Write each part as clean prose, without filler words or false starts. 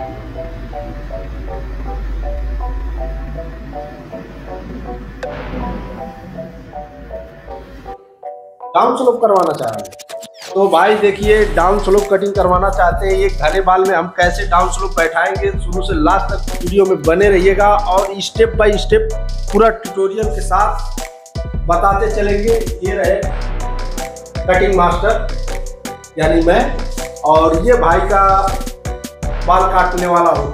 Down slope करवाना चाह रहे हैं। तो भाई देखिए डाउन स्लोप कटिंग करवाना चाहते हैं ये घने बाल में, हम कैसे डाउन स्लोप बैठाएंगे शुरू से लास्ट तक वीडियो में बने रहिएगा और स्टेप बाय स्टेप पूरा ट्यूटोरियल के साथ बताते चलेंगे। ये रहे कटिंग मास्टर यानी मैं, और ये भाई का बाल काटने वाला हूँ।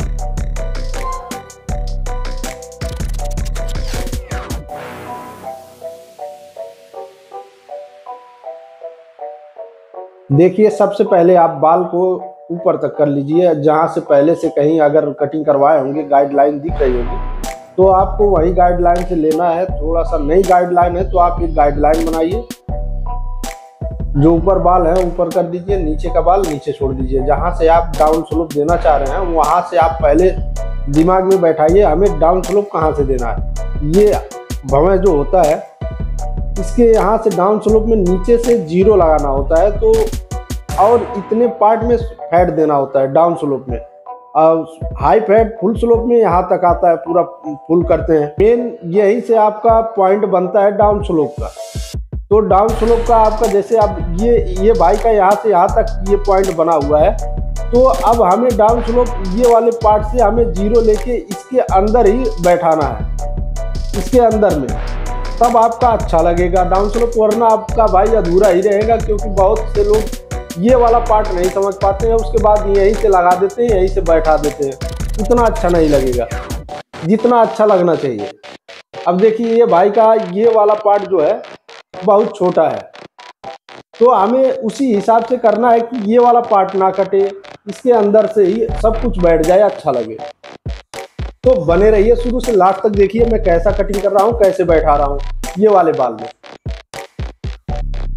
देखिए सबसे पहले आप बाल को ऊपर तक कर लीजिए, जहाँ से पहले से कहीं अगर कटिंग करवाए होंगे गाइडलाइन दिख रही होगी तो आपको वही गाइडलाइन से लेना है। थोड़ा सा नई गाइडलाइन है तो आप एक गाइडलाइन बनाइए, जो ऊपर बाल है ऊपर कर दीजिए, नीचे का बाल नीचे छोड़ दीजिए। जहाँ से आप डाउन स्लोप देना चाह रहे हैं वहाँ से आप पहले दिमाग में बैठाइए हमें डाउन स्लोप कहाँ से देना है। ये भवें जो होता है इसके यहाँ से डाउन स्लोप में नीचे से जीरो लगाना होता है तो, और इतने पार्ट में फैट देना होता है डाउन स्लोप में, और हाई फैट फुल स्लोप में यहाँ तक आता है, पूरा फुल करते हैं। मेन यही से आपका पॉइंट बनता है डाउन स्लोप का। तो डाउन स्लोप का आपका जैसे आप ये भाई का यहाँ से यहाँ तक ये पॉइंट बना हुआ है, तो अब हमें डाउन स्लोप ये वाले पार्ट से हमें जीरो लेके इसके अंदर ही बैठाना है, इसके अंदर में, तब आपका अच्छा लगेगा डाउन स्लोप, वरना आपका भाई अधूरा ही रहेगा। क्योंकि बहुत से लोग ये वाला पार्ट नहीं समझ पाते हैं, उसके बाद यहीं से लगा देते हैं, यहीं से बैठा देते हैं, इतना अच्छा नहीं लगेगा जितना अच्छा लगना चाहिए। अब देखिए ये भाई का ये वाला पार्ट जो है बहुत छोटा है, तो हमें उसी हिसाब से करना है कि ये वाला पार्ट ना कटे, इसके अंदर से ही सब कुछ बैठ जाए, अच्छा लगे। तो बने रहिए शुरू से लास्ट तक, देखिए मैं कैसा कटिंग कर रहा हूँ, कैसे बैठा रहा हूँ ये वाले बाल में।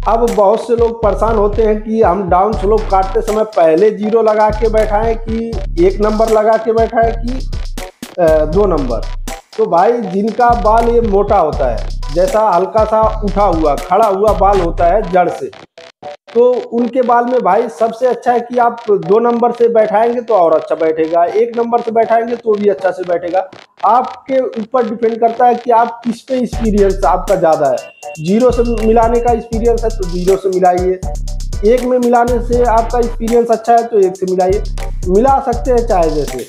अब बहुत से लोग परेशान होते हैं कि हम डाउन स्लोप काटते समय पहले जीरो लगा के बैठाएं कि एक नंबर लगा के बैठाएं कि दो नंबर। तो भाई जिनका बाल ये मोटा होता है, जैसा हल्का सा उठा हुआ खड़ा हुआ बाल होता है जड़ से, तो उनके बाल में भाई सबसे अच्छा है कि आप दो नंबर से बैठाएंगे तो और अच्छा बैठेगा, एक नंबर से बैठाएंगे तो भी अच्छा से बैठेगा। आपके ऊपर डिपेंड करता है कि आप किस पे एक्सपीरियंस आपका ज़्यादा है। जीरो से मिलाने का एक्सपीरियंस है तो जीरो से मिलाइए, एक में मिलाने से आपका एक्सपीरियंस अच्छा है तो एक से मिलाइए, मिला सकते हैं चाहे जैसे।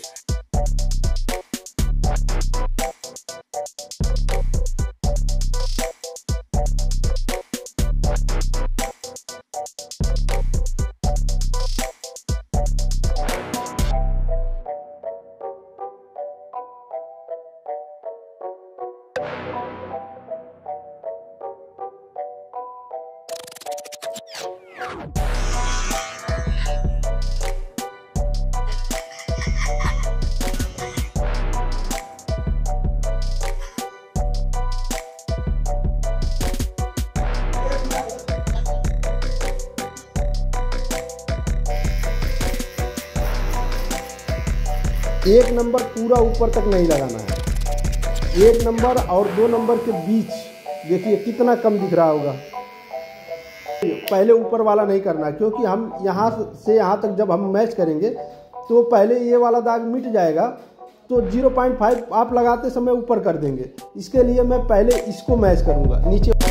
एक नंबर पूरा ऊपर तक नहीं लगाना है, एक नंबर और दो नंबर के बीच देखिए कितना कम दिख रहा होगा। पहले ऊपर वाला नहीं करना, क्योंकि हम यहाँ से यहाँ तक जब हम मैच करेंगे तो पहले ये वाला दाग मिट जाएगा, तो 0.5 आप लगाते समय ऊपर कर देंगे। इसके लिए मैं पहले इसको मैच करूँगा नीचे।